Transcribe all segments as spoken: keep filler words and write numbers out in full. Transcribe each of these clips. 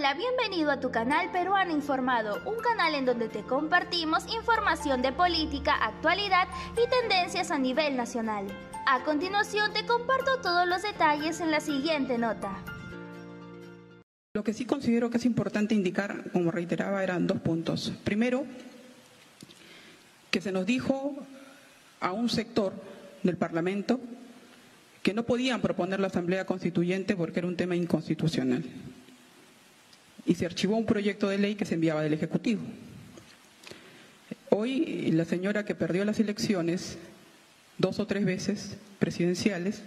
Hola, bienvenido a tu canal Peruano Informado, un canal en donde te compartimos información de política, actualidad y tendencias a nivel nacional. A continuación te comparto todos los detalles en la siguiente nota. Lo que sí considero que es importante indicar, como reiteraba, eran dos puntos. Primero, que se nos dijo a un sector del Parlamento que no podían proponer la Asamblea Constituyente porque era un tema inconstitucional. Y se archivó un proyecto de ley que se enviaba del Ejecutivo. Hoy, la señora que perdió las elecciones dos o tres veces presidenciales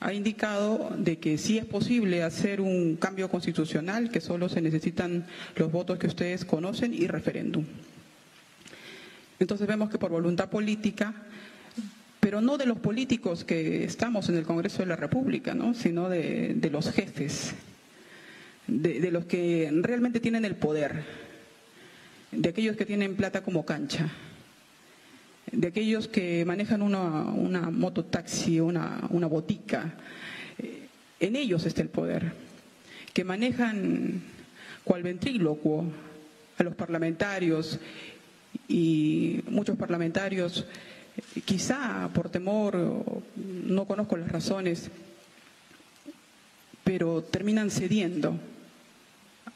ha indicado de que sí es posible hacer un cambio constitucional, que solo se necesitan los votos que ustedes conocen y referéndum. Entonces vemos que por voluntad política, pero no de los políticos que estamos en el Congreso de la República, ¿no?, sino de, de los jefes, De, de los que realmente tienen el poder, de aquellos que tienen plata como cancha, de aquellos que manejan una, una mototaxi, una, una botica. En ellos está el poder, que manejan cual ventrílocuo a los parlamentarios, y muchos parlamentarios, quizá por temor, no conozco las razones, pero terminan cediendo.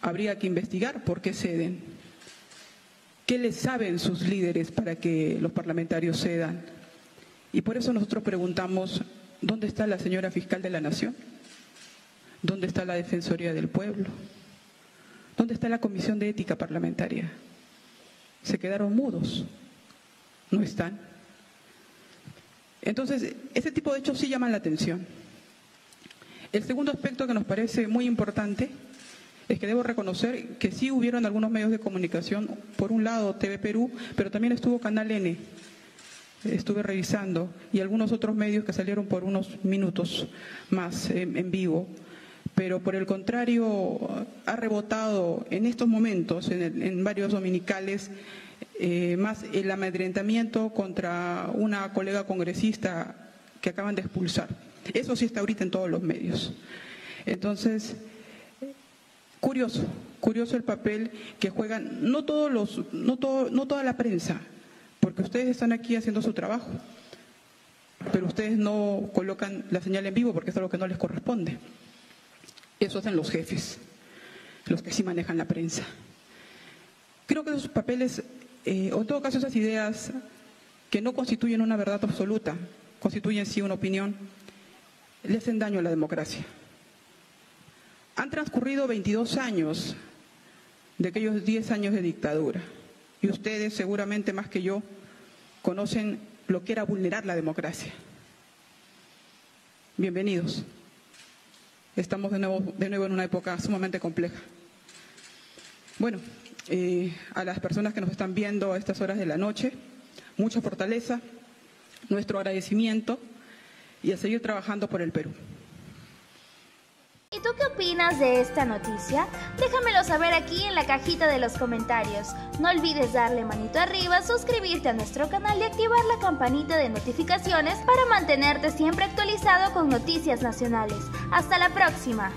Habría que investigar por qué ceden. ¿Qué les saben sus líderes para que los parlamentarios cedan? Y por eso nosotros preguntamos, ¿dónde está la señora fiscal de la Nación? ¿Dónde está la Defensoría del Pueblo? ¿Dónde está la Comisión de Ética Parlamentaria? Se quedaron mudos. No están. Entonces, ese tipo de hechos sí llaman la atención. El segundo aspecto que nos parece muy importante es que debo reconocer que sí hubieron algunos medios de comunicación, por un lado T V Perú, pero también estuvo Canal N, estuve revisando, y algunos otros medios que salieron por unos minutos más en vivo, pero por el contrario ha rebotado en estos momentos, en, el, en varios dominicales, eh, más el amedrentamiento contra una colega congresista que acaban de expulsar. Eso sí está ahorita en todos los medios. Entonces, curioso, curioso el papel que juegan, no todos los, no todo, no toda la prensa, porque ustedes están aquí haciendo su trabajo, pero ustedes no colocan la señal en vivo porque es algo que no les corresponde. Eso hacen los jefes, los que sí manejan la prensa. Creo que esos papeles, eh, o en todo caso esas ideas que no constituyen una verdad absoluta, constituyen sí una opinión, le hacen daño a la democracia. Han transcurrido veintidós años de aquellos diez años de dictadura. Y ustedes, seguramente más que yo, conocen lo que era vulnerar la democracia. Bienvenidos. Estamos de nuevo, de nuevo en una época sumamente compleja. Bueno, eh, a las personas que nos están viendo a estas horas de la noche, mucha fortaleza, nuestro agradecimiento y a seguir trabajando por el Perú. ¿Y tú qué opinas de esta noticia? Déjamelo saber aquí en la cajita de los comentarios. No olvides darle manito arriba, suscribirte a nuestro canal y activar la campanita de notificaciones para mantenerte siempre actualizado con noticias nacionales. ¡Hasta la próxima!